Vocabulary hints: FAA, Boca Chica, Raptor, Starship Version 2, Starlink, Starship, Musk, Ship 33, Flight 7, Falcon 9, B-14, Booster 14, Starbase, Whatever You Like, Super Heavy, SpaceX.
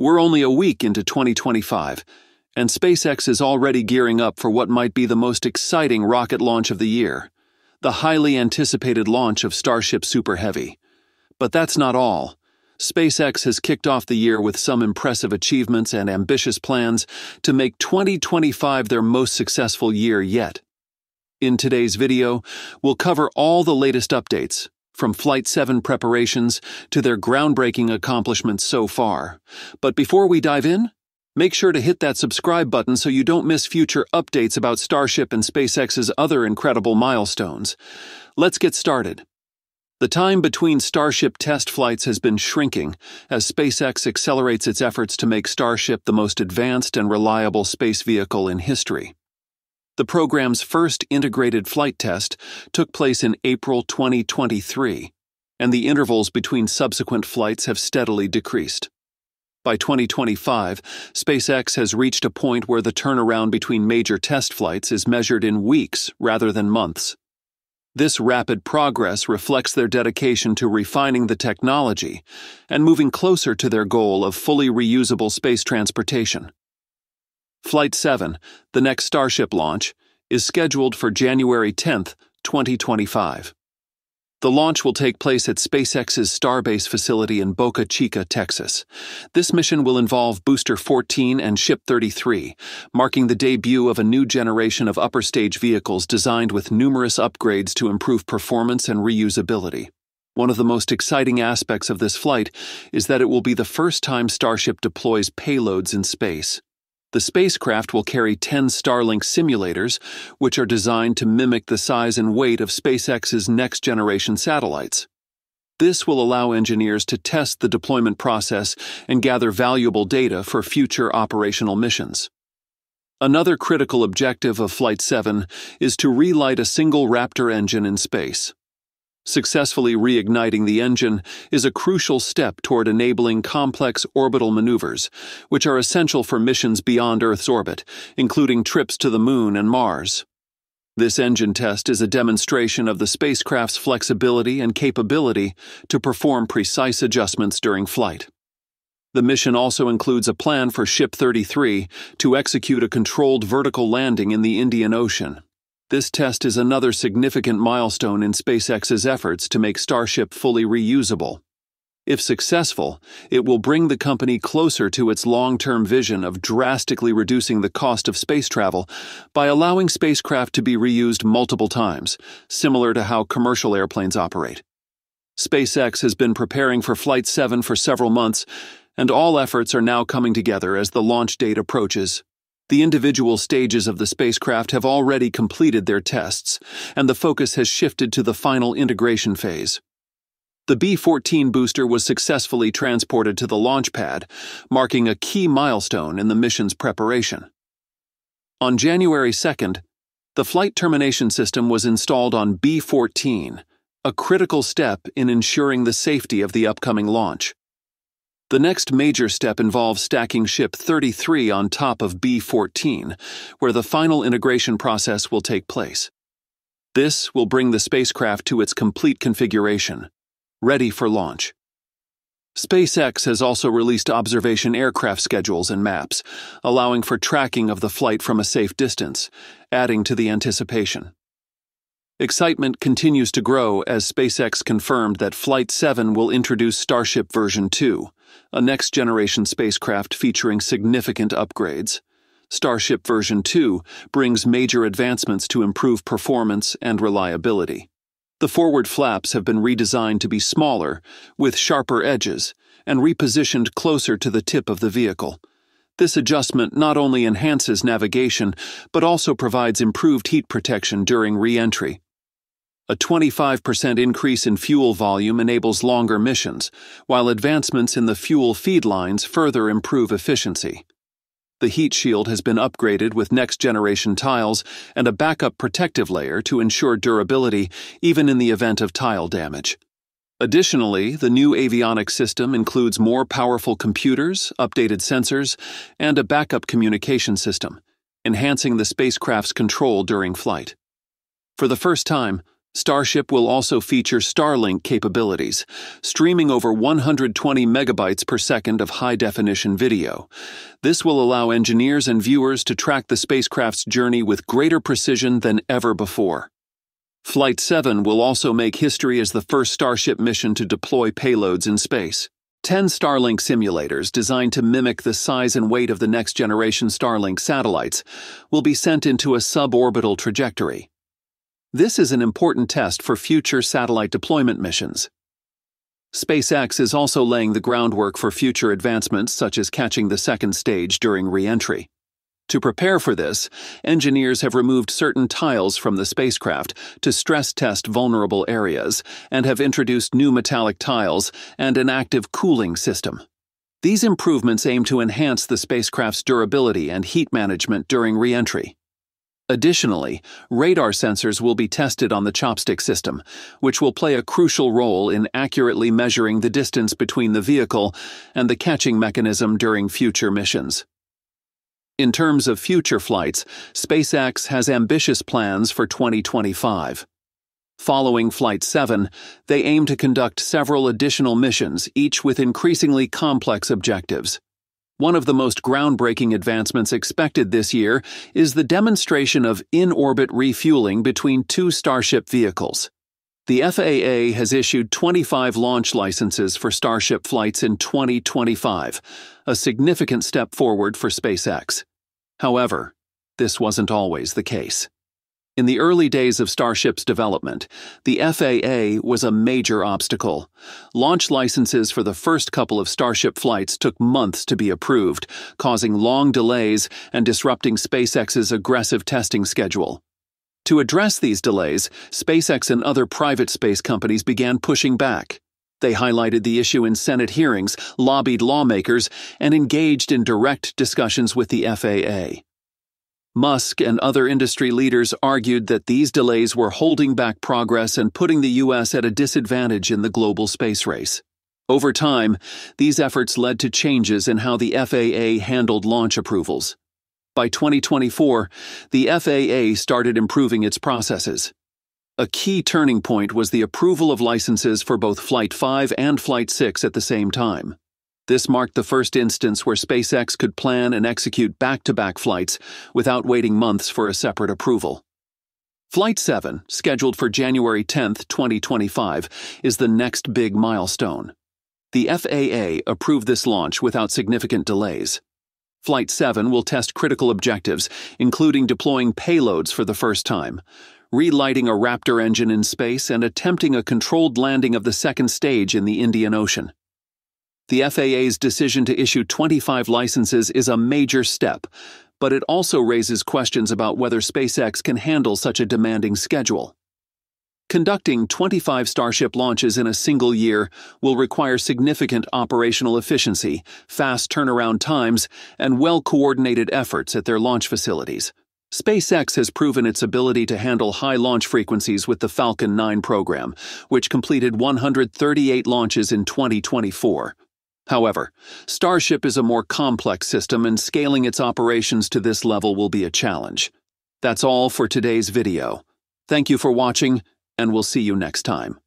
We're only a week into 2025, and SpaceX is already gearing up for what might be the most exciting rocket launch of the year, the highly anticipated launch of Starship Super Heavy. But that's not all. SpaceX has kicked off the year with some impressive achievements and ambitious plans to make 2025 their most successful year yet. In today's video, we'll cover all the latest updates, from Flight 7 preparations to their groundbreaking accomplishments so far. But before we dive in, make sure to hit that subscribe button so you don't miss future updates about Starship and SpaceX's other incredible milestones. Let's get started. The time between Starship test flights has been shrinking as SpaceX accelerates its efforts to make Starship the most advanced and reliable space vehicle in history. The program's first integrated flight test took place in April 2023, and the intervals between subsequent flights have steadily decreased. By 2025, SpaceX has reached a point where the turnaround between major test flights is measured in weeks rather than months. This rapid progress reflects their dedication to refining the technology and moving closer to their goal of fully reusable space transportation. Flight 7, the next Starship launch, is scheduled for January 10, 2025. The launch will take place at SpaceX's Starbase facility in Boca Chica, Texas. This mission will involve Booster 14 and Ship 33, marking the debut of a new generation of upper-stage vehicles designed with numerous upgrades to improve performance and reusability. One of the most exciting aspects of this flight is that it will be the first time Starship deploys payloads in space. The spacecraft will carry 10 Starlink simulators, which are designed to mimic the size and weight of SpaceX's next-generation satellites. This will allow engineers to test the deployment process and gather valuable data for future operational missions. Another critical objective of Flight 7 is to relight a single Raptor engine in space. Successfully reigniting the engine is a crucial step toward enabling complex orbital maneuvers, which are essential for missions beyond Earth's orbit, including trips to the Moon and Mars. This engine test is a demonstration of the spacecraft's flexibility and capability to perform precise adjustments during flight. The mission also includes a plan for Ship 33 to execute a controlled vertical landing in the Indian Ocean. This test is another significant milestone in SpaceX's efforts to make Starship fully reusable. If successful, it will bring the company closer to its long-term vision of drastically reducing the cost of space travel by allowing spacecraft to be reused multiple times, similar to how commercial airplanes operate. SpaceX has been preparing for Flight 7 for several months, and all efforts are now coming together as the launch date approaches. The individual stages of the spacecraft have already completed their tests, and the focus has shifted to the final integration phase. The B-14 booster was successfully transported to the launch pad, marking a key milestone in the mission's preparation. On January 2nd, the flight termination system was installed on B-14, a critical step in ensuring the safety of the upcoming launch. The next major step involves stacking Ship 33 on top of B-14, where the final integration process will take place. This will bring the spacecraft to its complete configuration, ready for launch. SpaceX has also released observation aircraft schedules and maps, allowing for tracking of the flight from a safe distance, adding to the anticipation. Excitement continues to grow as SpaceX confirmed that Flight 7 will introduce Starship Version 2, a next-generation spacecraft featuring significant upgrades. Starship Version 2 brings major advancements to improve performance and reliability. The forward flaps have been redesigned to be smaller, with sharper edges, and repositioned closer to the tip of the vehicle. This adjustment not only enhances navigation, but also provides improved heat protection during re-entry. A 25% increase in fuel volume enables longer missions, while advancements in the fuel feed lines further improve efficiency. The heat shield has been upgraded with next-generation tiles and a backup protective layer to ensure durability even in the event of tile damage. Additionally, the new avionics system includes more powerful computers, updated sensors, and a backup communication system, enhancing the spacecraft's control during flight. For the first time, Starship will also feature Starlink capabilities, streaming over 120 megabytes per second of high-definition video. This will allow engineers and viewers to track the spacecraft's journey with greater precision than ever before. Flight 7 will also make history as the first Starship mission to deploy payloads in space. 10 Starlink simulators designed to mimic the size and weight of the next-generation Starlink satellites will be sent into a suborbital trajectory. This is an important test for future satellite deployment missions. SpaceX is also laying the groundwork for future advancements such as catching the second stage during re-entry. To prepare for this, engineers have removed certain tiles from the spacecraft to stress test vulnerable areas and have introduced new metallic tiles and an active cooling system. These improvements aim to enhance the spacecraft's durability and heat management during re-entry. Additionally, radar sensors will be tested on the chopstick system, which will play a crucial role in accurately measuring the distance between the vehicle and the catching mechanism during future missions. In terms of future flights, SpaceX has ambitious plans for 2025. Following Flight 7, they aim to conduct several additional missions, each with increasingly complex objectives. One of the most groundbreaking advancements expected this year is the demonstration of in-orbit refueling between two Starship vehicles. The FAA has issued 25 launch licenses for Starship flights in 2025, a significant step forward for SpaceX. However, this wasn't always the case. In the early days of Starship's development, the FAA was a major obstacle. Launch licenses for the first couple of Starship flights took months to be approved, causing long delays and disrupting SpaceX's aggressive testing schedule. To address these delays, SpaceX and other private space companies began pushing back. They highlighted the issue in Senate hearings, lobbied lawmakers, and engaged in direct discussions with the FAA. Musk and other industry leaders argued that these delays were holding back progress and putting the U.S. at a disadvantage in the global space race. Over time, these efforts led to changes in how the FAA handled launch approvals. By 2024, the FAA started improving its processes. A key turning point was the approval of licenses for both Flight 5 and Flight 6 at the same time. This marked the first instance where SpaceX could plan and execute back-to-back flights without waiting months for a separate approval. Flight 7, scheduled for January 10, 2025, is the next big milestone. The FAA approved this launch without significant delays. Flight 7 will test critical objectives, including deploying payloads for the first time, relighting a Raptor engine in space, and attempting a controlled landing of the second stage in the Indian Ocean. The FAA's decision to issue 25 licenses is a major step, but it also raises questions about whether SpaceX can handle such a demanding schedule. Conducting 25 Starship launches in a single year will require significant operational efficiency, fast turnaround times, and well-coordinated efforts at their launch facilities. SpaceX has proven its ability to handle high launch frequencies with the Falcon 9 program, which completed 138 launches in 2024. However, Starship is a more complex system, and scaling its operations to this level will be a challenge. That's all for today's video. Thank you for watching, and we'll see you next time.